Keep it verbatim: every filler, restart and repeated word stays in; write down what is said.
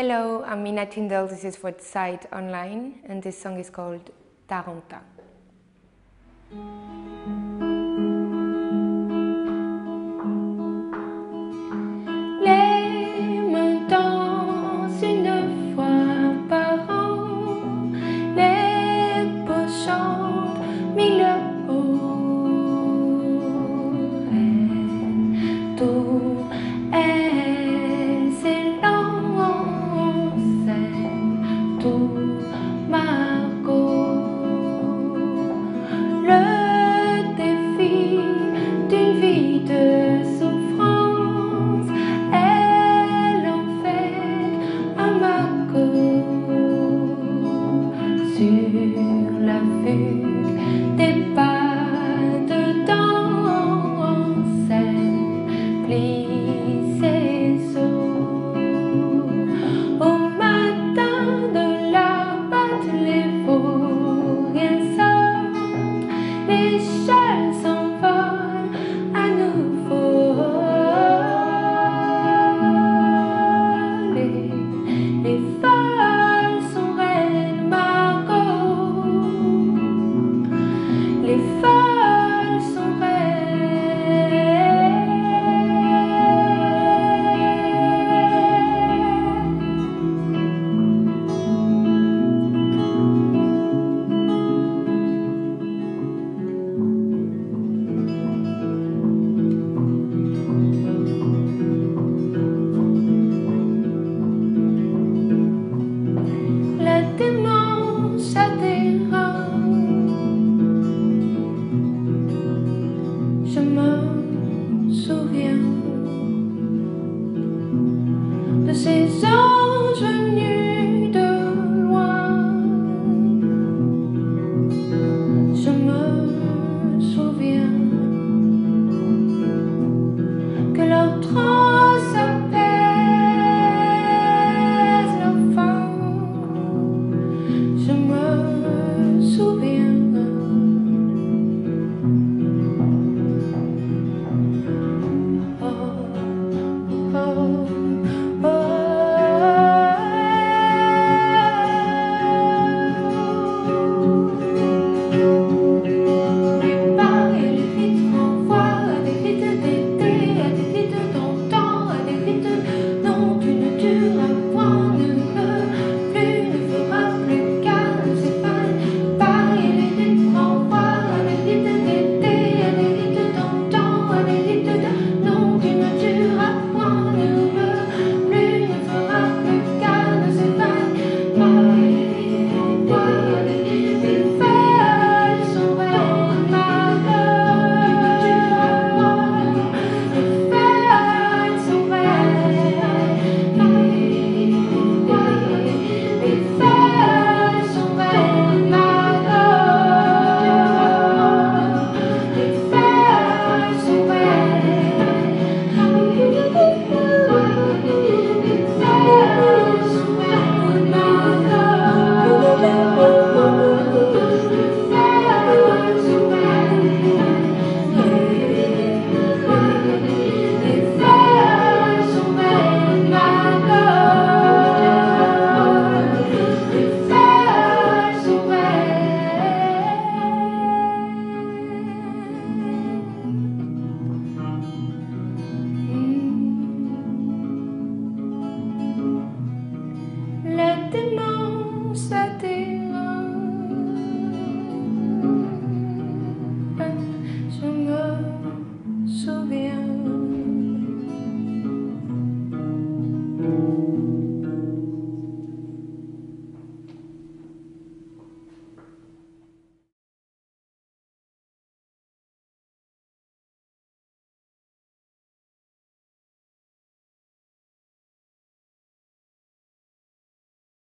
Hello, I'm Mina Tindall, this is for Site Online, and this song is called Taranta.